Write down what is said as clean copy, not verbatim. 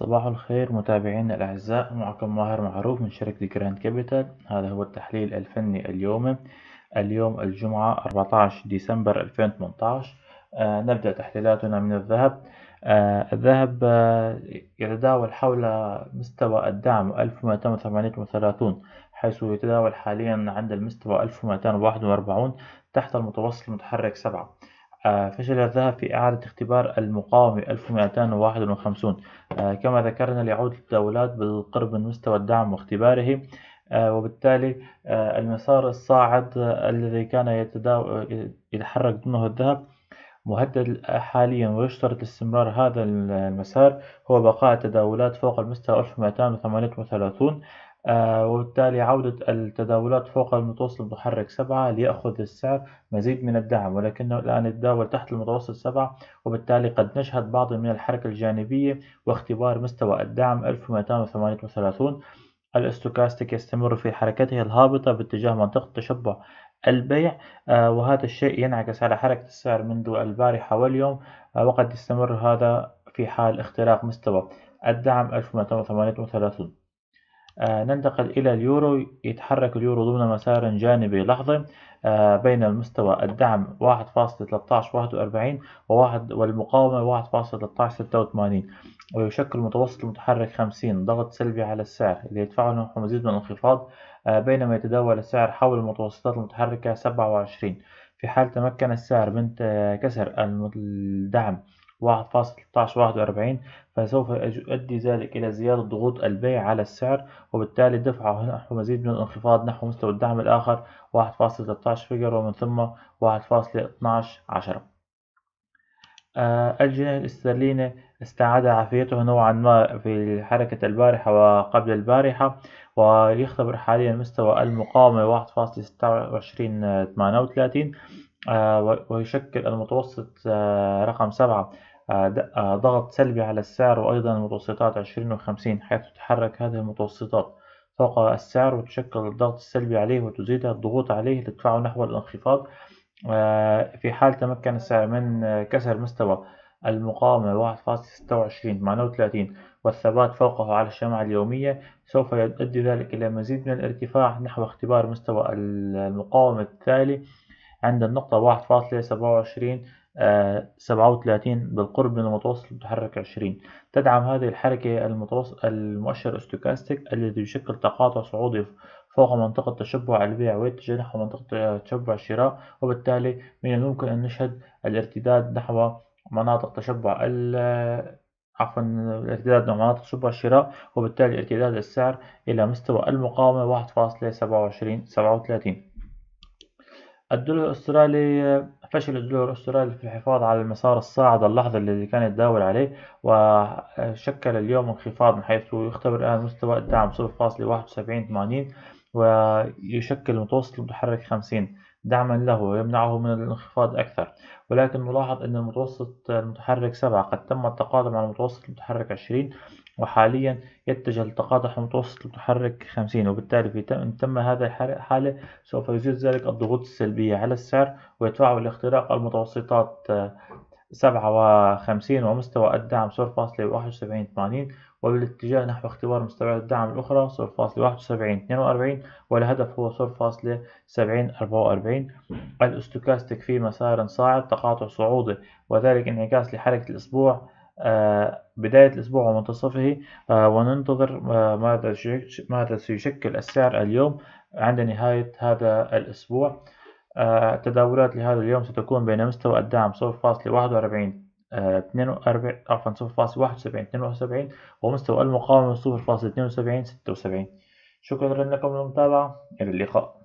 صباح الخير متابعينا الأعزاء، معكم ماهر معروف من شركة جراند كابيتال. هذا هو التحليل الفني اليومي، اليوم الجمعة 14 ديسمبر 2018. نبدأ تحليلاتنا من الذهب. الذهب يتداول حول مستوى الدعم 1238، حيث يتداول حاليا عند المستوى 1241 تحت المتوسط المتحرك 7. فشل الذهب في إعادة اختبار المقاومة 1251 كما ذكرنا، ليعود التداولات بالقرب من مستوى الدعم واختباره، وبالتالي المسار الصاعد الذي كان يتحرك ضمنه الذهب مهدد حاليا، ويشترط استمرار هذا المسار هو بقاء التداولات فوق المستوى 1238، وبالتالي عودة التداولات فوق المتوسط المتحرك 7 ليأخذ السعر مزيد من الدعم، ولكنه الآن يتداول تحت المتوسط 7، وبالتالي قد نشهد بعض من الحركة الجانبية واختبار مستوى الدعم 1238. الاستوكاستيك يستمر في حركته الهابطة باتجاه منطقة تشبع البيع، وهذا الشيء ينعكس على حركة السعر منذ البارحة واليوم، وقد يستمر هذا في حال اختراق مستوى الدعم 1238. ننتقل إلى اليورو. يتحرك اليورو ضمن مسار جانبي لحظي بين المستوى الدعم 1.1341 والمقاومة 1.1386، ويشكل متوسط المتحرك 50 ضغط سلبي على السعر اللي يدفعه نحو مزيد من الانخفاض، بينما يتداول السعر حول المتوسطات المتحركة 27. في حال تمكن السعر من كسر الدعم 1.1341 فسوف يؤدي ذلك إلى زيادة ضغوط البيع على السعر، وبالتالي دفعه نحو مزيد من الانخفاض نحو مستوى الدعم الآخر 1.13 فيجر، ومن ثم 1.1210. الجنيه الاسترليني استعاد عافيته نوعا ما في حركة البارحة وقبل البارحة، ويختبر حاليا مستوى المقاومة 1.2638، ويشكل المتوسط رقم 7 ضغط سلبي على السعر، وأيضا المتوسطات 20 و50، حيث تتحرك هذه المتوسطات فوق السعر وتشكل الضغط السلبي عليه وتزيدها الضغوط عليه لتدفعه نحو الانخفاض. في حال تمكن السعر من كسر مستوى المقاومة 1.2638 والثبات فوقه على الشمعة اليومية سوف يؤدي ذلك إلى مزيد من الارتفاع نحو اختبار مستوى المقاومة التالي عند النقطة 1.2737 بالقرب من المتوسط المتحرك 20. تدعم هذه الحركة المؤشر الاستوكاستيك الذي يشكل تقاطع صعودي فوق منطقة تشبع البيع ويتجه نحو منطقة تشبع الشراء، وبالتالي من الممكن أن نشهد الارتداد نحو مناطق تشبع الارتداد نحو مناطق تشبع الشراء، وبالتالي ارتداد السعر إلى مستوى المقاومة 1.2737. الدولار الأسترالي. فشل الدولار الأسترالي في الحفاظ على المسار الصاعد اللحظي الذي كان يتداول عليه، وشكل اليوم انخفاض حيث يختبر الآن مستوى الدعم 0.7180 ويشكل المتوسط المتحرك 50 دعما له ويمنعه من الانخفاض أكثر، ولكن نلاحظ أن المتوسط المتحرك 7 قد تم التقاطع مع المتوسط المتحرك 20، وحاليا يتجه لتقاطع المتوسط المتحرك 50، وبالتالي إن تم هذا الحالة سوف يزيد ذلك الضغوط السلبية على السعر ويدفعه لاختراق المتوسطات 57 ومستوى الدعم 0.7180 وبالاتجاه نحو اختبار مستويات الدعم الأخرى 0.7142 والهدف هو 0.7044. الاستوكاستيك في مسار صاعد تقاطع صعودي، وذلك انعكاس لحركة الأسبوع بداية الأسبوع ومنتصفه، وننتظر ماذا سيشكل السعر اليوم عند نهاية هذا الأسبوع. التداولات لهذا اليوم ستكون بين مستوى الدعم 0.7172 ومستوى المقاومة 0.7276. شكرا لكم للمتابعة، إلى اللقاء.